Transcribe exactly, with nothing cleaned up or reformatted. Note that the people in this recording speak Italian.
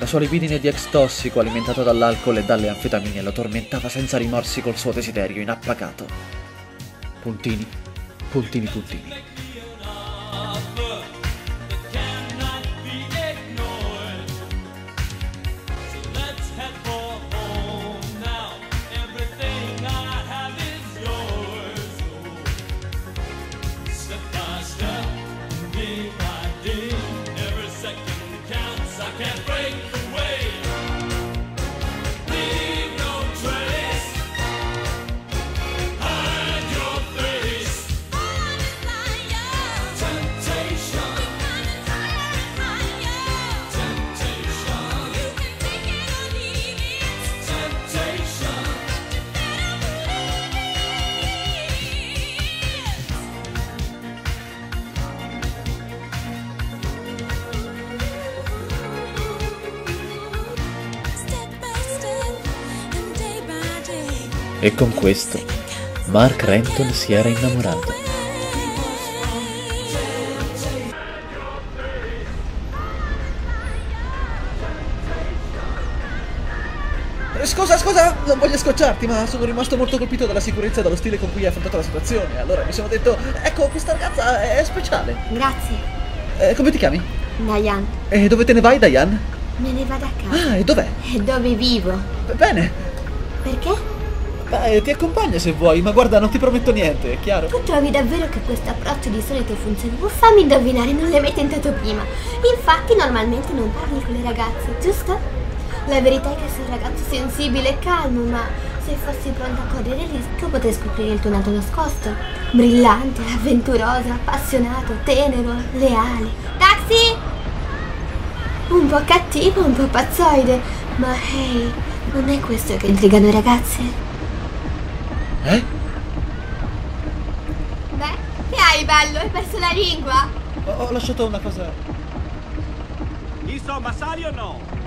La sua libidine di ex tossico alimentata dall'alcol e dalle anfetamine lo tormentava senza rimorsi col suo desiderio inappacato. Puntini, puntini, puntini. E con questo, Mark Renton si era innamorato. Scusa, scusa, non voglio scocciarti, ma sono rimasto molto colpito dalla sicurezza e dallo stile con cui hai affrontato la situazione. Allora mi sono detto, ecco, questa ragazza è speciale. Grazie. Eh, come ti chiami? Diane. E dove te ne vai, Diane? Me ne vado a casa. Ah, e dov'è? Dove vivo. Bene. Perché? Beh, ti accompagno se vuoi, ma guarda, non ti prometto niente, è chiaro? Tu trovi davvero che questo approccio di solito funzioni? Non fammi indovinare, non l'hai mai tentato prima. Infatti normalmente non parli con le ragazze, giusto? La verità è che sei un ragazzo sensibile e calmo, ma se fossi pronta a correre il rischio potrei scoprire il tuo lato nascosto. Brillante, avventurosa, appassionato, tenero, leale. Taxi! Un po' cattivo, un po' pazzoide, ma hey, non è questo che intrigano le ragazze? Eh? Beh, che hai bello? Hai perso la lingua? Ho, ho lasciato una cosa. Insomma, sai o no?